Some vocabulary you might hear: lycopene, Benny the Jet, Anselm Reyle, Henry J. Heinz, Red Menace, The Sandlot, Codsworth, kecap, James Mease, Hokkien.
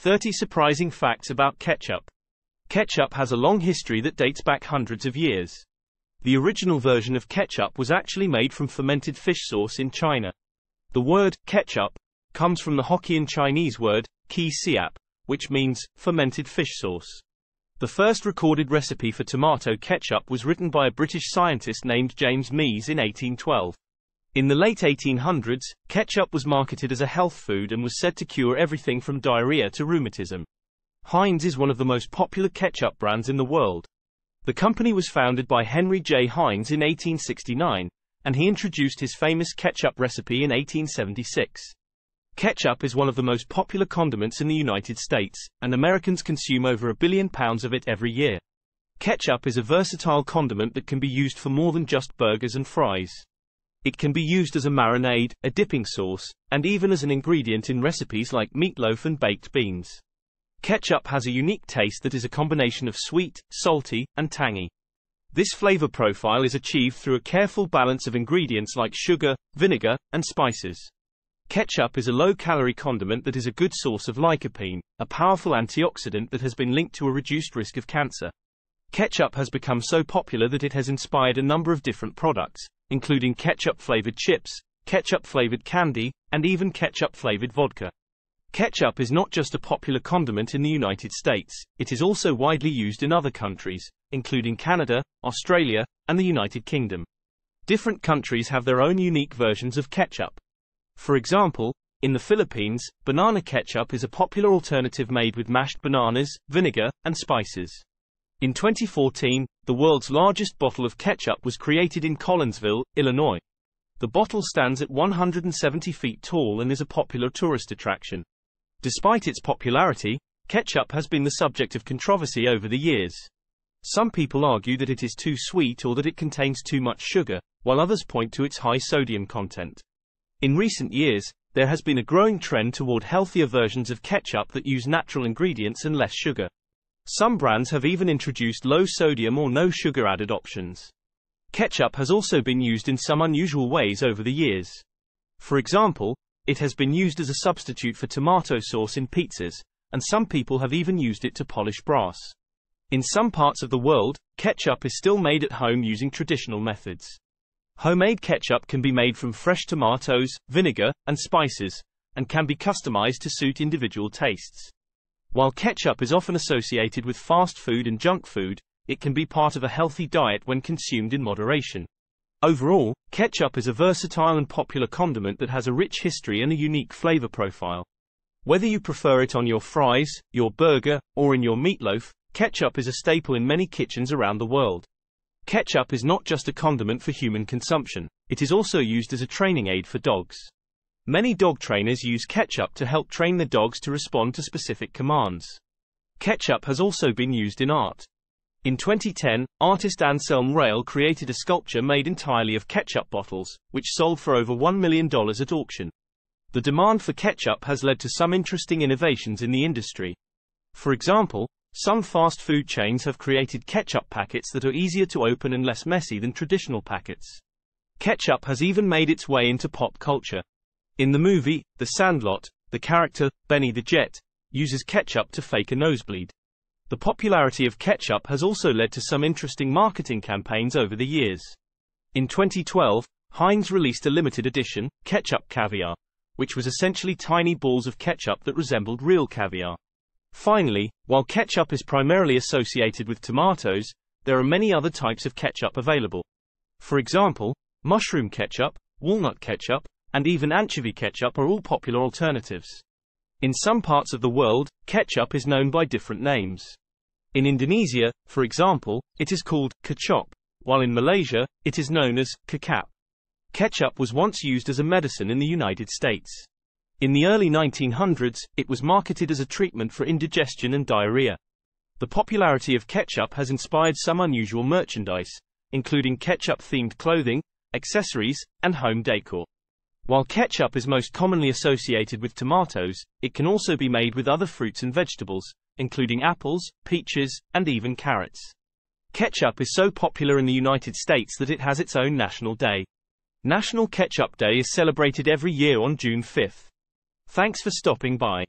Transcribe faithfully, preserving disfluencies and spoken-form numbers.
thirty Surprising Facts About Ketchup. Ketchup has a long history that dates back hundreds of years. The original version of ketchup was actually made from fermented fish sauce in China. The word ketchup comes from the Hokkien Chinese word ki siap, which means fermented fish sauce. The first recorded recipe for tomato ketchup was written by a British scientist named James Mease in eighteen twelve. In the late eighteen hundreds, ketchup was marketed as a health food and was said to cure everything from diarrhea to rheumatism. Heinz is one of the most popular ketchup brands in the world. The company was founded by Henry J. Heinz in eighteen sixty-nine, and he introduced his famous ketchup recipe in eighteen seventy-six. Ketchup is one of the most popular condiments in the United States, and Americans consume over a billion pounds of it every year. Ketchup is a versatile condiment that can be used for more than just burgers and fries. It can be used as a marinade, a dipping sauce, and even as an ingredient in recipes like meatloaf and baked beans. Ketchup has a unique taste that is a combination of sweet, salty, and tangy. This flavor profile is achieved through a careful balance of ingredients like sugar, vinegar, and spices. Ketchup is a low-calorie condiment that is a good source of lycopene, a powerful antioxidant that has been linked to a reduced risk of cancer. Ketchup has become so popular that it has inspired a number of different products, including ketchup-flavored chips, ketchup-flavored candy, and even ketchup-flavored vodka. Ketchup is not just a popular condiment in the United States, it is also widely used in other countries, including Canada, Australia, and the United Kingdom. Different countries have their own unique versions of ketchup. For example, in the Philippines, banana ketchup is a popular alternative made with mashed bananas, vinegar, and spices. In twenty fourteen, the world's largest bottle of ketchup was created in Collinsville, Illinois. The bottle stands at one hundred seventy feet tall and is a popular tourist attraction. Despite its popularity, ketchup has been the subject of controversy over the years. Some people argue that it is too sweet or that it contains too much sugar, while others point to its high sodium content. In recent years, there has been a growing trend toward healthier versions of ketchup that use natural ingredients and less sugar. Some brands have even introduced low sodium or no sugar-added options. Ketchup has also been used in some unusual ways over the years. For example, it has been used as a substitute for tomato sauce in pizzas, and some people have even used it to polish brass. In some parts of the world, ketchup is still made at home using traditional methods. Homemade ketchup can be made from fresh tomatoes, vinegar, and spices, and can be customized to suit individual tastes. While ketchup is often associated with fast food and junk food, it can be part of a healthy diet when consumed in moderation. Overall, ketchup is a versatile and popular condiment that has a rich history and a unique flavor profile. Whether you prefer it on your fries, your burger, or in your meatloaf, ketchup is a staple in many kitchens around the world. Ketchup is not just a condiment for human consumption, it is also used as a training aid for dogs. Many dog trainers use ketchup to help train their dogs to respond to specific commands. Ketchup has also been used in art. In twenty ten, artist Anselm Reyle created a sculpture made entirely of ketchup bottles, which sold for over one million dollars at auction. The demand for ketchup has led to some interesting innovations in the industry. For example, some fast food chains have created ketchup packets that are easier to open and less messy than traditional packets. Ketchup has even made its way into pop culture. In the movie, The Sandlot, the character, Benny the Jet, uses ketchup to fake a nosebleed. The popularity of ketchup has also led to some interesting marketing campaigns over the years. In twenty twelve, Heinz released a limited edition, ketchup caviar, which was essentially tiny balls of ketchup that resembled real caviar. Finally, while ketchup is primarily associated with tomatoes, there are many other types of ketchup available. For example, mushroom ketchup, walnut ketchup, and even anchovy ketchup are all popular alternatives. In some parts of the world, ketchup is known by different names. In Indonesia, for example, it is called kecap, while in Malaysia, it is known as kecap. Ketchup was once used as a medicine in the United States. In the early nineteen hundreds, it was marketed as a treatment for indigestion and diarrhea. The popularity of ketchup has inspired some unusual merchandise, including ketchup-themed clothing, accessories, and home decor. While ketchup is most commonly associated with tomatoes, it can also be made with other fruits and vegetables, including apples, peaches, and even carrots. Ketchup is so popular in the United States that it has its own national day. National Ketchup Day is celebrated every year on June fifth. Thanks for stopping by.